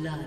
blood.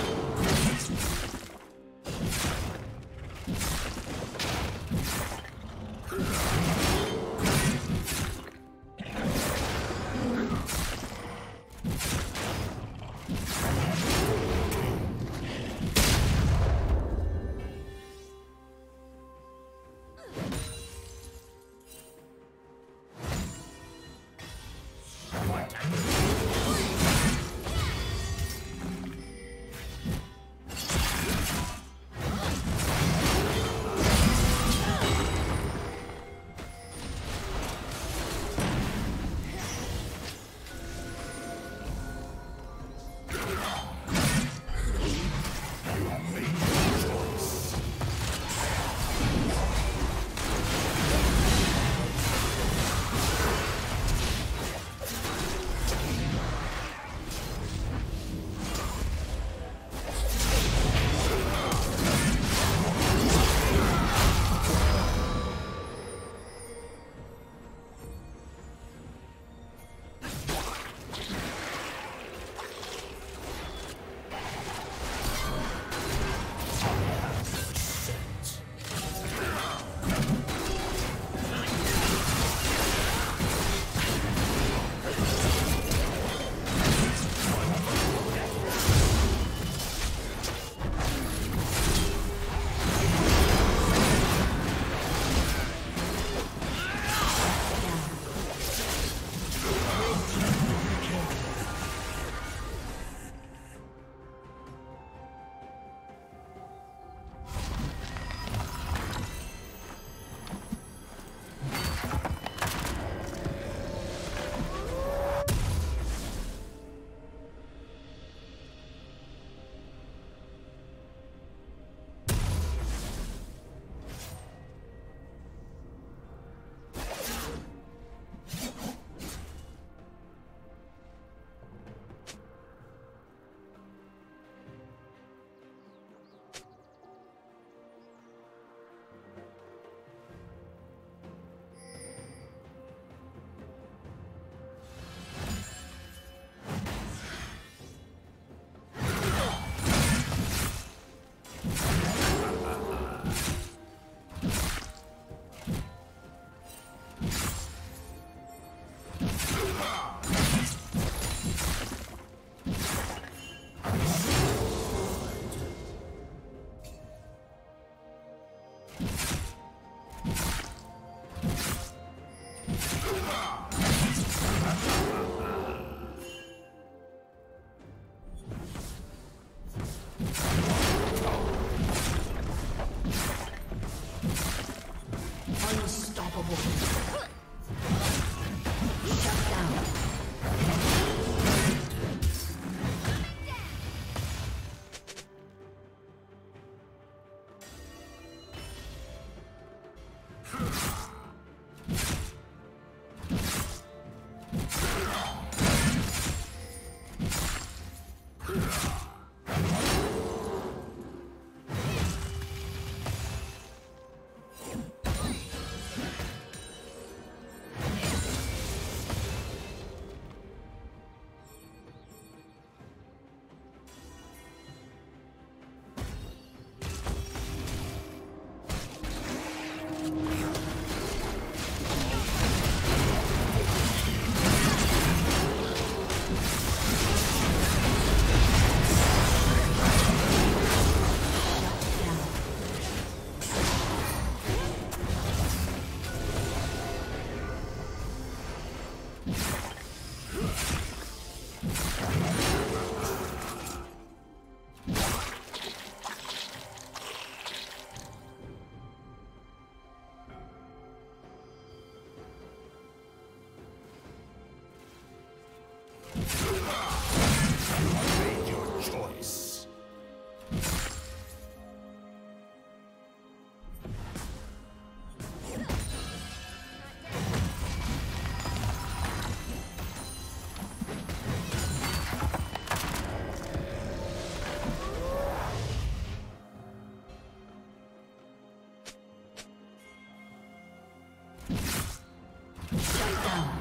Shut down.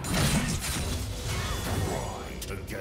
just and get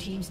team's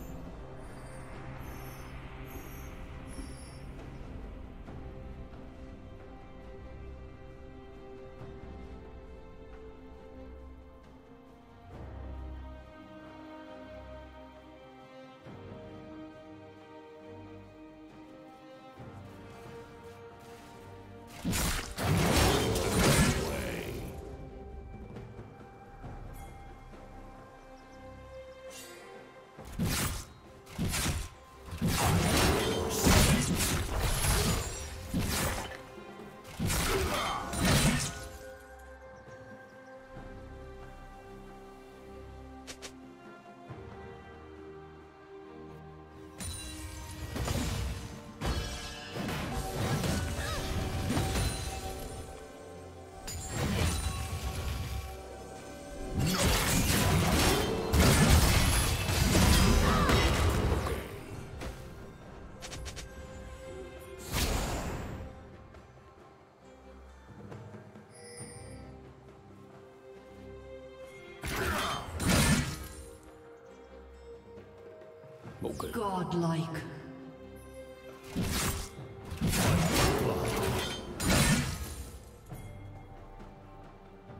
Godlike.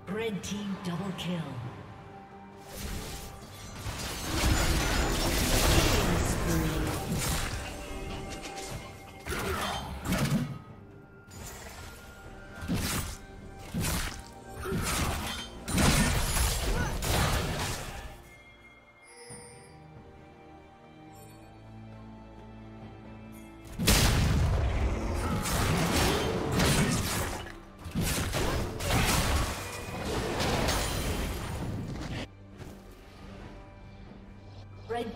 Red team double kill. Red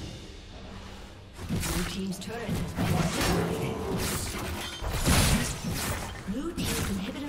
Blue team's turret has been destroyed. Blue team's inhibitor.